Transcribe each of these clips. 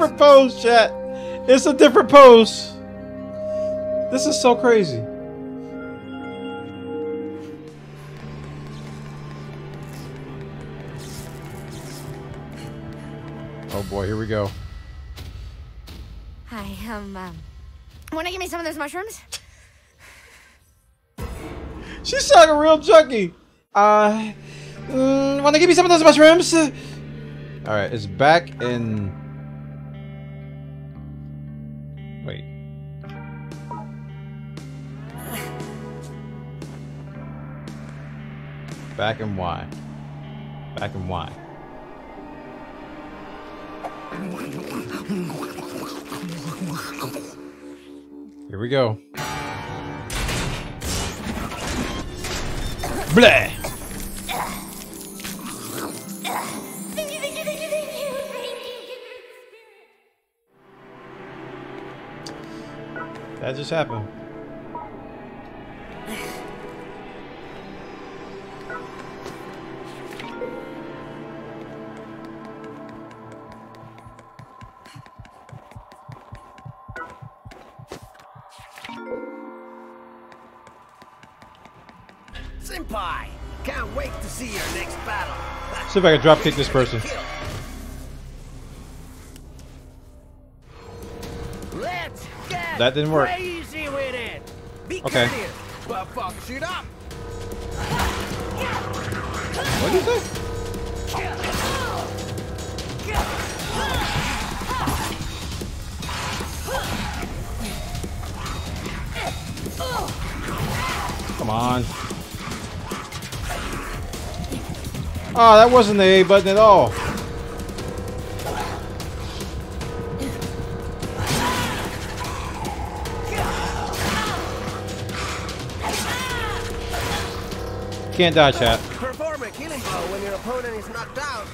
different pose, chat. It's a different pose. This is so crazy. Oh boy, here we go. Hi, wanna give me some of those mushrooms? She's like a real junkie. Wanna give me some of those mushrooms? Alright, it's back in... Wait. Back in Y. Back in Y. Here we go. Bleh! That just happened. Senpai, can't wait to see your next battle. See if I can dropkick this person. That didn't work. Okay. What is this? Come on. Oh, that wasn't the A button at all. Can't dodge that. Perform a killing blow when your opponent is knocked down.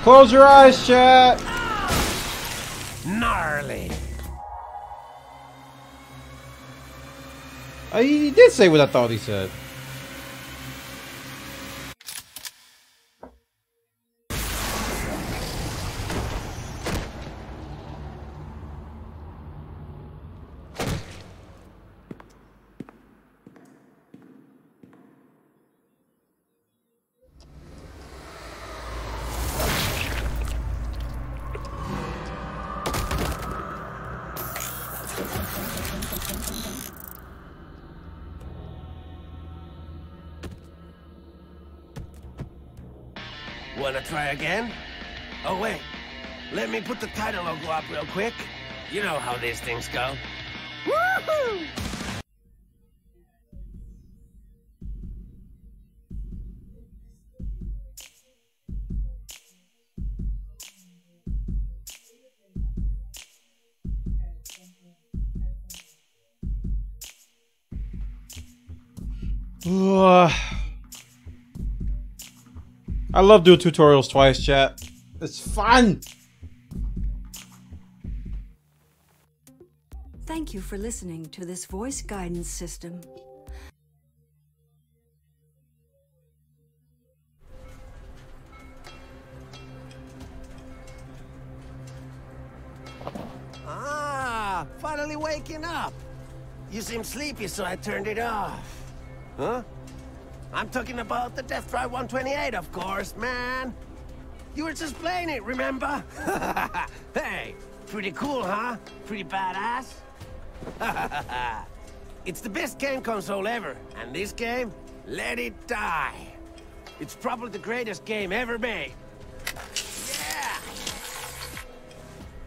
Awesome. Close your eyes, chat. Gnarly. He did say what I thought he said. Wanna try again? Oh wait, let me put the title logo up real quick. You know how these things go. Woohoo! I love doing tutorials twice, chat. It's fun! Thank you for listening to this voice guidance system. Ah, finally waking up. You seem sleepy, so I turned it off. Huh? I'm talking about the Death Drive 128, of course, man. You were just playing it, remember? Hey, pretty cool, huh? Pretty badass? It's the best game console ever, and this game, Let It Die. It's probably the greatest game ever made. Yeah!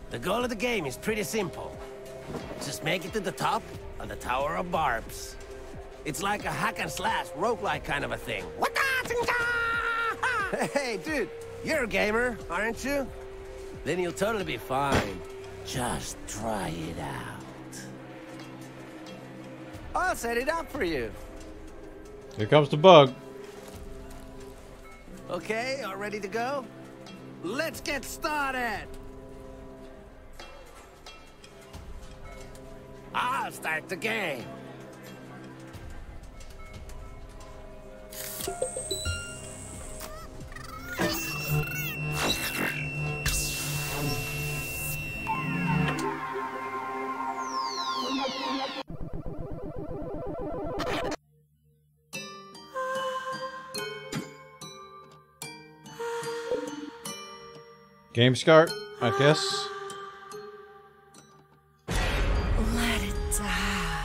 The goal of the game is pretty simple. Just make it to the top of the Tower of Barbs. It's like a hack-and-slash, roguelike kind of a thing. Hey, dude, you're a gamer, aren't you? Then you'll totally be fine. Just try it out. I'll set it up for you. Here comes the bug. Okay, all ready to go? Let's get started! I'll start the game. Game start, I guess. Let it die.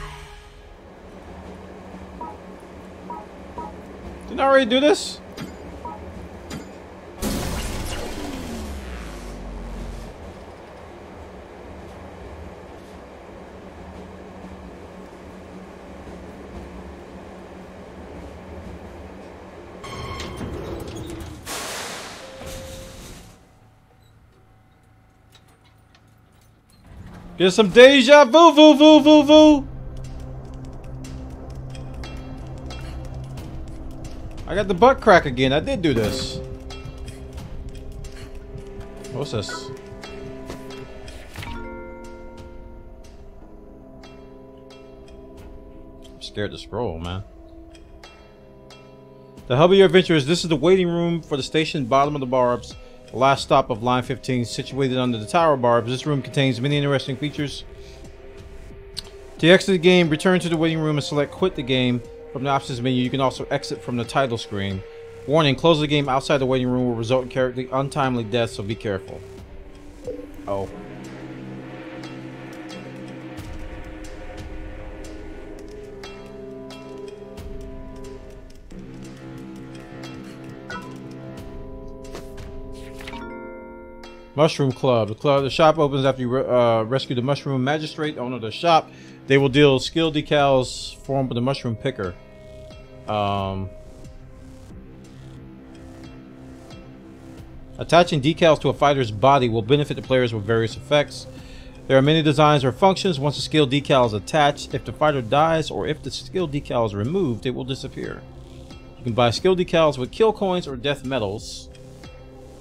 Didn't I already do this? Get some deja vu, I got the butt crack again. I did do this. What's this? I'm scared to scroll, man. The hub of your adventure is this is the waiting room for the station, bottom of the Barbs. Last stop of line 15, situated under the Tower of Barbs. This room contains many interesting features. To exit the game, return to the waiting room and select quit the game from the options menu. You can also exit from the title screen. Warning, close the game outside the waiting room will result in character untimely death, so be careful. Oh. Mushroom Club. The shop opens after you rescue the mushroom magistrate, owner of the shop. They will deal skill decals formed with the mushroom picker. Attaching decals to a fighter's body will benefit the players with various effects. There are many designs or functions. Once a skill decal is attached, if the fighter dies or if the skill decal is removed, it will disappear. You can buy skill decals with kill coins or death medals.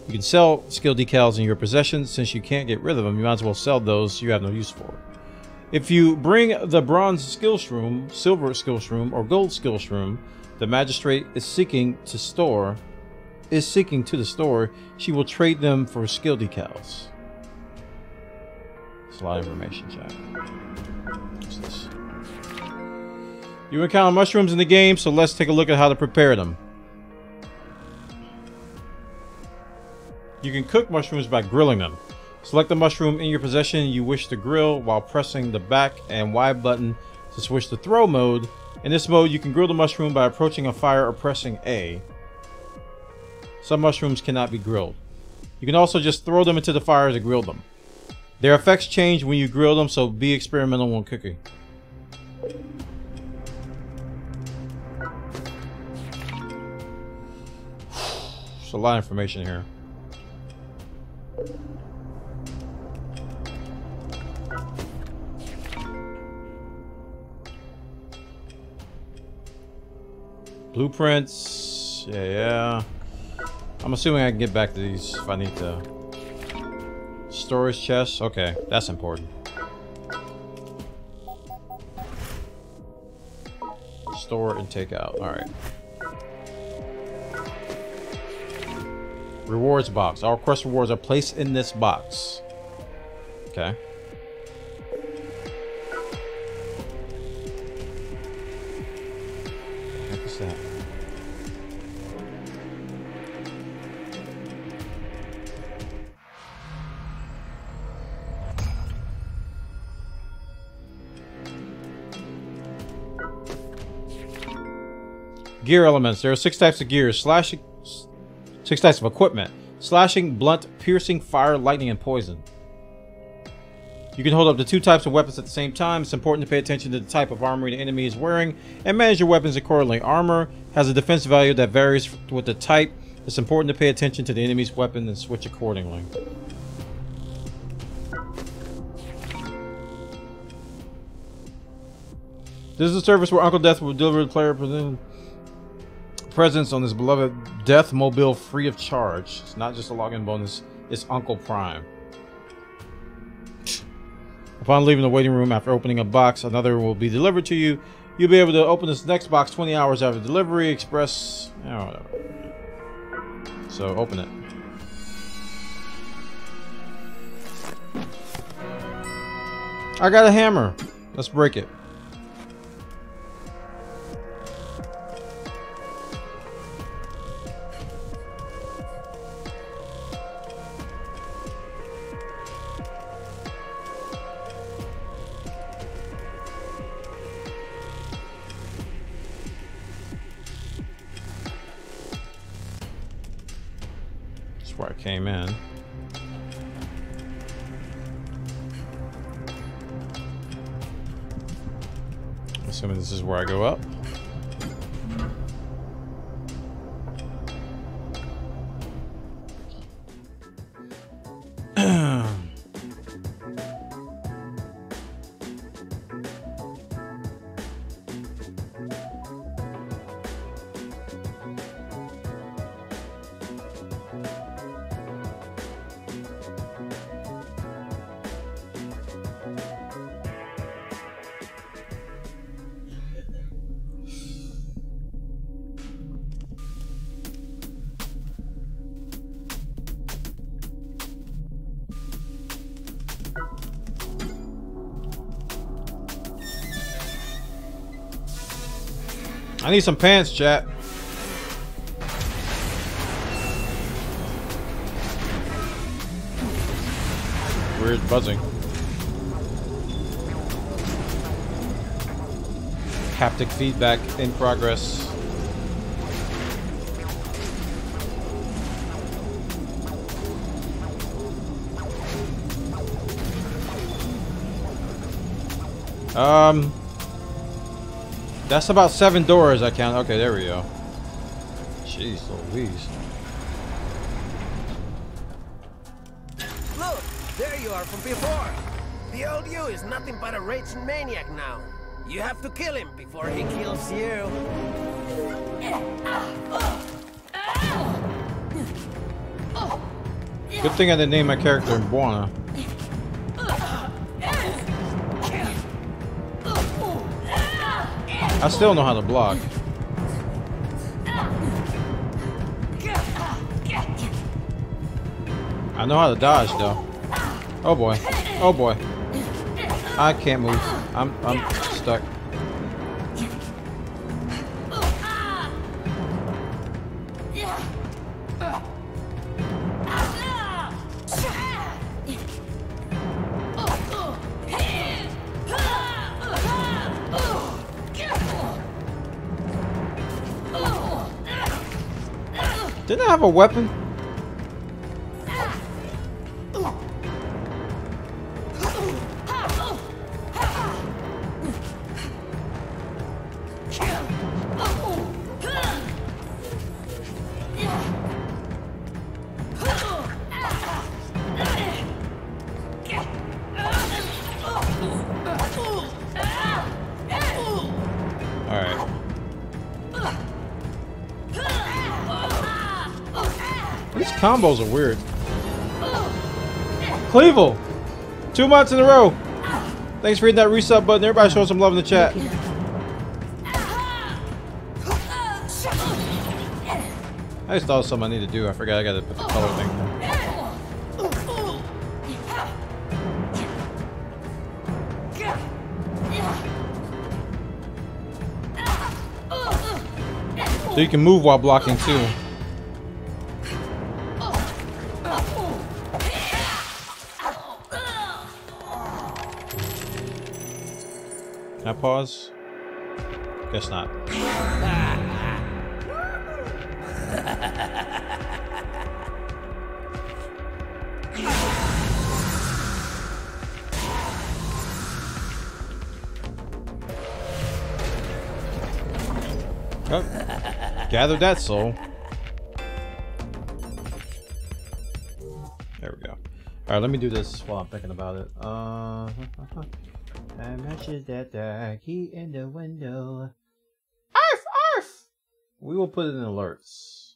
You can sell skill decals in your possession. Since you can't get rid of them, you might as well sell those you have no use for. If you bring the bronze skill shroom, silver skill shroom, or gold skill shroom, the magistrate is seeking to store, she will trade them for skill decals. It's a lot of information, Jack. What's this? You encounter mushrooms in the game, so let's take a look at how to prepare them. You can cook mushrooms by grilling them. Select the mushroom in your possession you wish to grill while pressing the back and Y button to switch to throw mode. In this mode, you can grill the mushroom by approaching a fire or pressing A. Some mushrooms cannot be grilled. You can also just throw them into the fire to grill them. Their effects change when you grill them, so be experimental when cooking. There's a lot of information here. Blueprints, yeah. I'm assuming I can get back to these if I need to. Storage chest, okay, that's important. Store and take out, all right. Rewards box. All quest rewards are placed in this box. Okay. What is that? Gear elements. There are 6 types of gears. 6 types of equipment. Slashing, blunt, piercing, fire, lightning, and poison. You can hold up to 2 types of weapons at the same time. It's important to pay attention to the type of armor the enemy is wearing and manage your weapons accordingly. Armor has a defense value that varies with the type. It's important to pay attention to the enemy's weapon and switch accordingly. This is a service where Uncle Death will deliver the player presence on this beloved Death Mobile free of charge. It's not just a login bonus, it's Uncle Prime. Upon leaving the waiting room after opening a box, another will be delivered to you. You'll be able to open this next box 20 hours after delivery. Express... oh, whatever. So, open it. I got a hammer. Let's break it. That's where I came in. Assuming this is where I go up. I need some pants, chat. Weird buzzing. Haptic feedback in progress. That's about 7 doors I count. Okay, there we go. Jeez Louise. Look, there you are from before. The old you is nothing but a raging maniac now. You have to kill him before he kills you. Good thing I didn't name my character Bwana. I still know how to block. I know how to dodge though. Oh boy. Oh boy. I can't move. I'm stuck. Didn't I have a weapon? Combos are weird. Clevel! 2 months in a row. Thanks for hitting that resub button. Everybody show some love in the chat. I just thought of something I need to do. I forgot I gotta put the color thing down. So you can move while blocking too. Can I pause? Guess not. Oh, gathered that soul. There we go. Alright, let me do this while I'm thinking about it. I mentioned that the key in the window. Arf, arf! We will put it in alerts.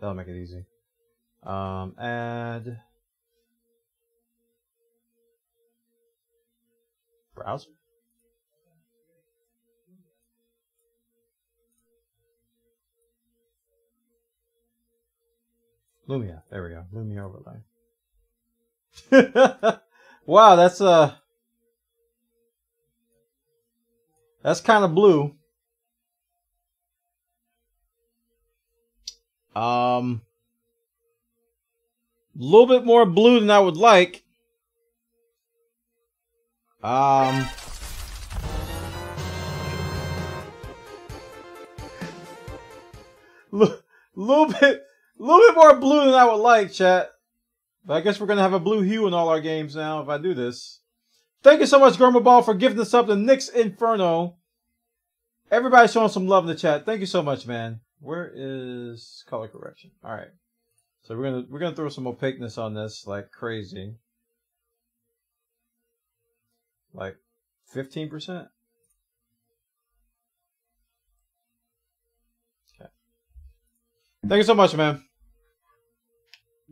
That'll make it easy. Add browser. Lumia. There we go. Lumia overlay. Wow, that's kind of blue. A little bit more blue than I would like. Little bit more blue than I would like, chat. But I guess we're gonna have a blue hue in all our games now if I do this. Thank you so much, Gurmaball, for giving us up to Nick's Inferno. Everybody showing some love in the chat. Thank you so much, man. Where is color correction? All right, so we're gonna throw some opaqueness on this like crazy, like 15%. Okay. Thank you so much, man.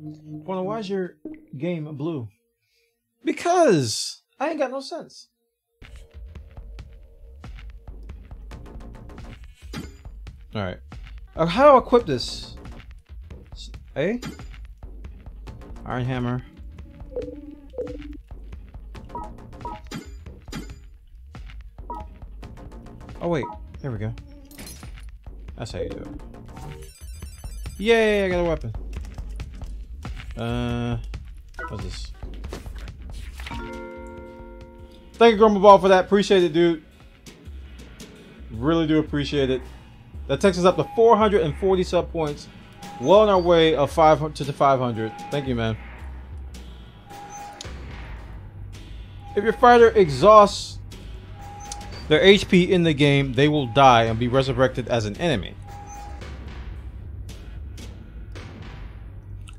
Bwana, why is your game blue? Because I ain't got no sense. All right. How do I equip this? Eh? Iron hammer. Oh wait, here we go. That's how you do it. Yay, I got a weapon. What's this? Thank you, Grumbleball, for that. Appreciate it, dude. Really do appreciate it. That takes us up to 440 sub points. Well on our way of 500 to the 500. Thank you, man. If your fighter exhausts their HP in the game, they will die and be resurrected as an enemy.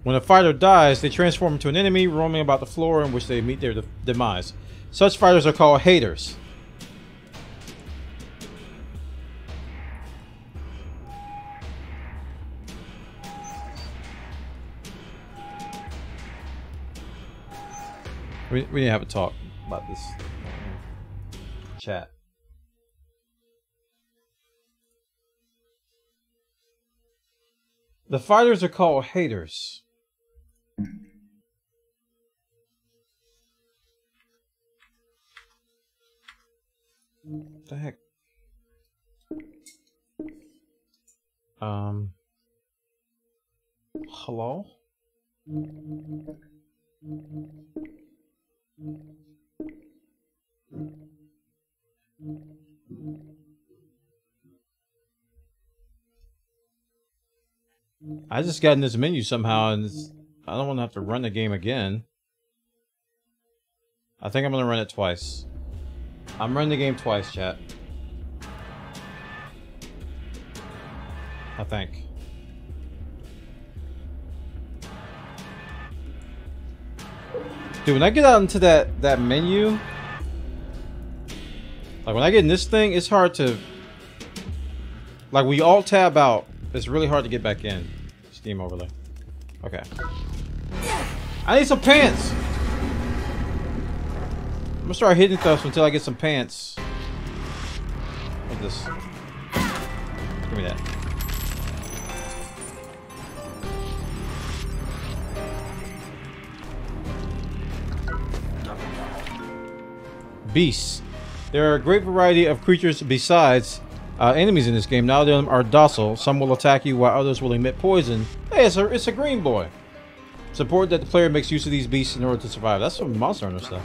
When a fighter dies, they transform into an enemy, roaming about the floor in which they meet their demise. Such fighters are called haters. We didn't have a talk about this chat. The fighters are called haters. What the heck? Hello? I just got in this menu somehow, and I don't want to have to run the game again. I think I'm going to run it twice. I'm running the game twice, chat. I think. Dude, when I get out into that menu, like when I get in this thing, it's hard to, like we all tab out, it's really hard to get back in. Steam overlay. Okay. I need some pants! I'm gonna start hitting stuff until I get some pants. What's this? Give me that. Beasts. There are a great variety of creatures besides enemies in this game. Now them are docile. Some will attack you while others will emit poison. Hey, it's a green boy. It's important that the player makes use of these beasts in order to survive. That's some Monster Hunter stuff.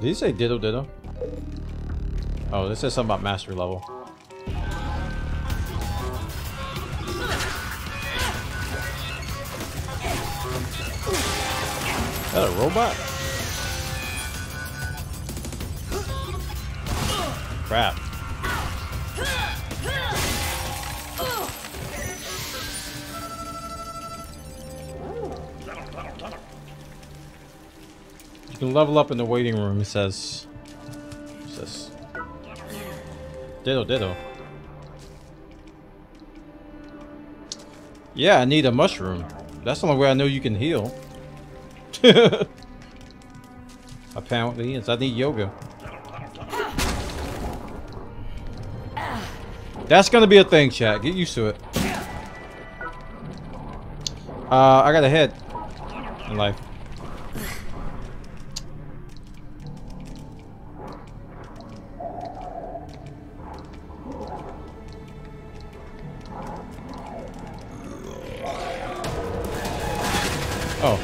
Did he say ditto ditto? Oh, this says something about mastery level. Is that a robot? Crap. You can level up in the waiting room, it says. What's this? Ditto, ditto. Yeah, I need a mushroom. That's the only way I know you can heal. Apparently, is I need yoga. That's gonna be a thing, chat. Get used to it. I got a head in life. Oh.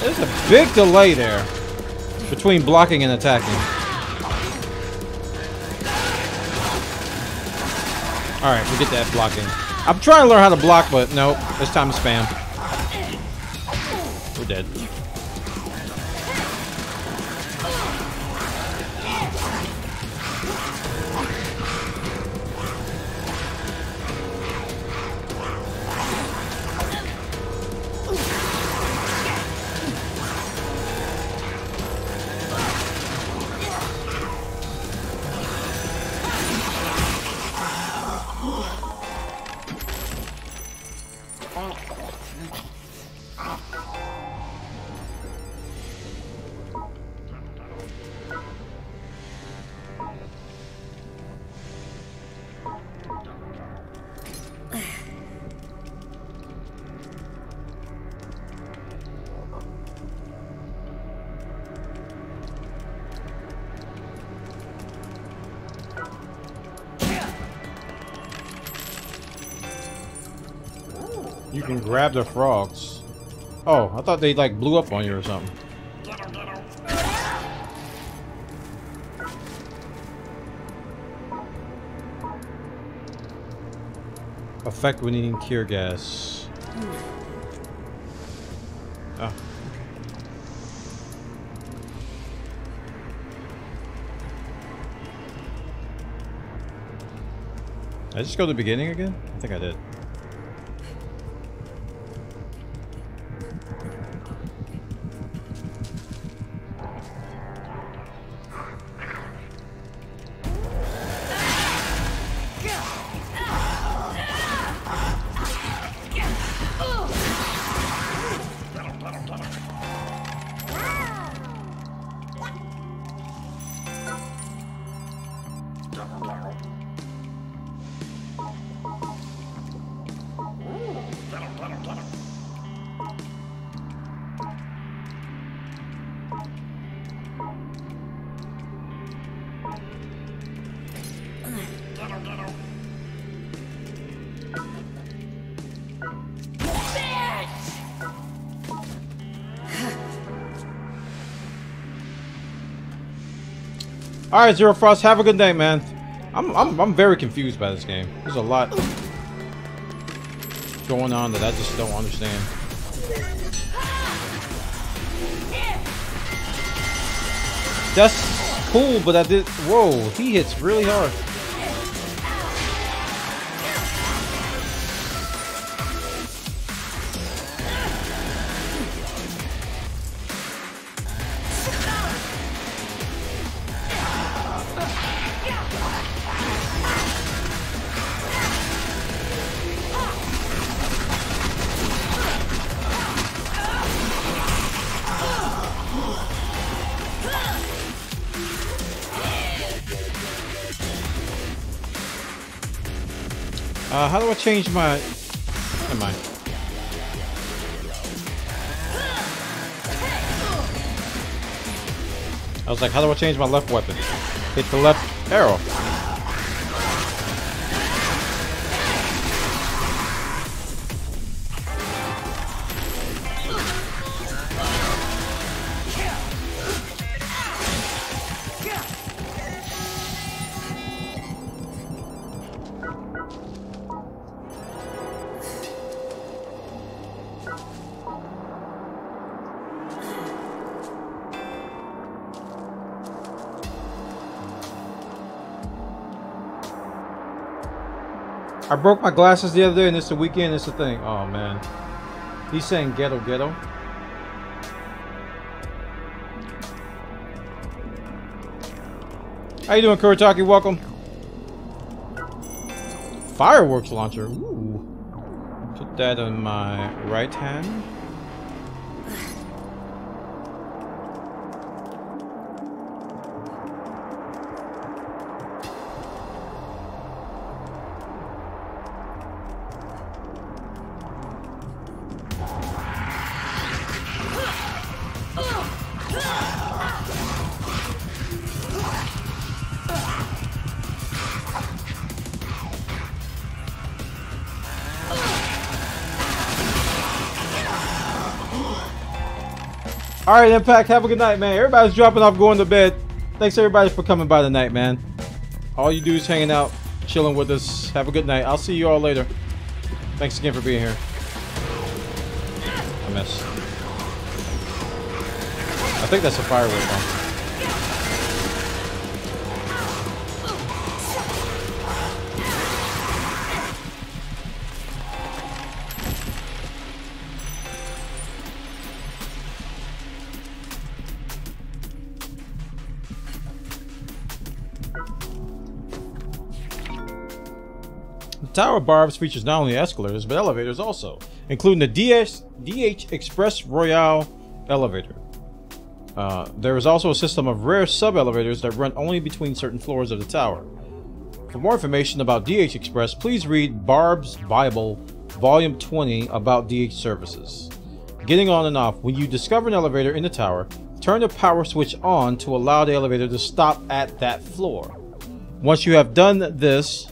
There's a big delay there between blocking and attacking. Alright, we get that blocking. I'm trying to learn how to block, but nope. It's time to spam. We're dead. You can grab the frogs. Oh, I thought they like blew up on you or something. Effect when eating tear gas. Oh. Did I just go to the beginning again? I think I did. All right, Zero Frost. Have a good day, man. I'm very confused by this game. There's a lot going on that I just don't understand. That's cool, but I did. Whoa, he hits really hard. How do I change my... Never mind. I was like, how do I change my left weapon? Hit the left arrow. I broke my glasses the other day, and it's the weekend, it's the thing. Oh, man. He's saying ghetto, ghetto. How you doing, Kurataki? Welcome. Fireworks launcher. Ooh. Put that on my right hand. Alright, Impact, have a good night, man. Everybody's dropping off, going to bed. Thanks, everybody, for coming by tonight, man. All you do is hanging out, chilling with us. Have a good night. I'll see you all later. Thanks again for being here. I missed. I think that's a firework one. Tower of Barbs features not only escalators, but elevators also, including the DH Express Royale elevator. There is also a system of rare sub-elevators that run only between certain floors of the tower. For more information about DH Express, please read Barbs Bible, Volume 20, about DH services. Getting on and off. When you discover an elevator in the tower, turn the power switch on to allow the elevator to stop at that floor. Once you have done this,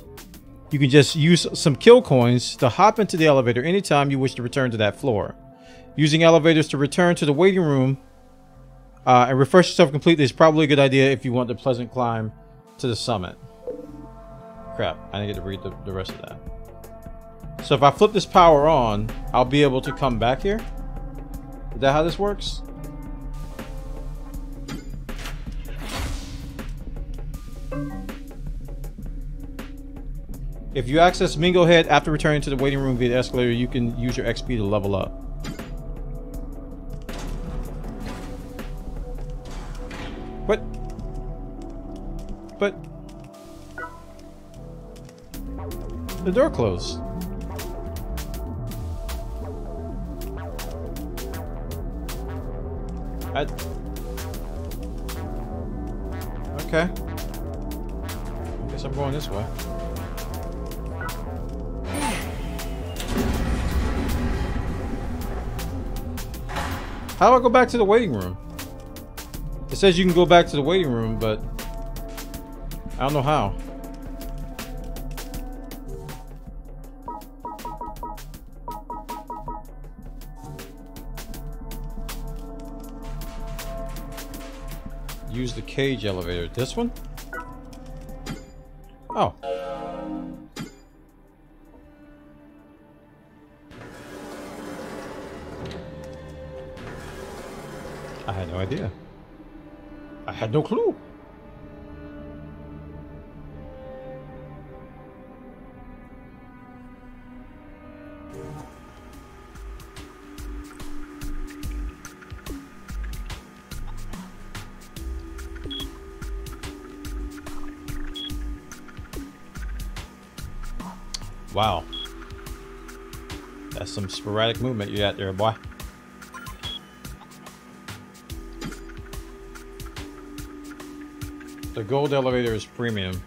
you can just use some kill coins to hop into the elevator anytime you wish to return to that floor. Using elevators to return to the waiting room and refresh yourself completely is probably a good idea if you want the pleasant climb to the summit. Crap, I didn't get to read the rest of that. So if I flip this power on, I'll be able to come back here? Is that how this works? If you access Mingo Head after returning to the waiting room via the escalator, you can use your XP to level up. But... the door closed. Okay. I guess I'm going this way. How do I go back to the waiting room? It says you can go back to the waiting room, but I don't know how. Use the cage elevator. This one? Oh. I had no idea. I had no clue. Wow. That's some sporadic movement you got there, boy. The gold elevator is premium.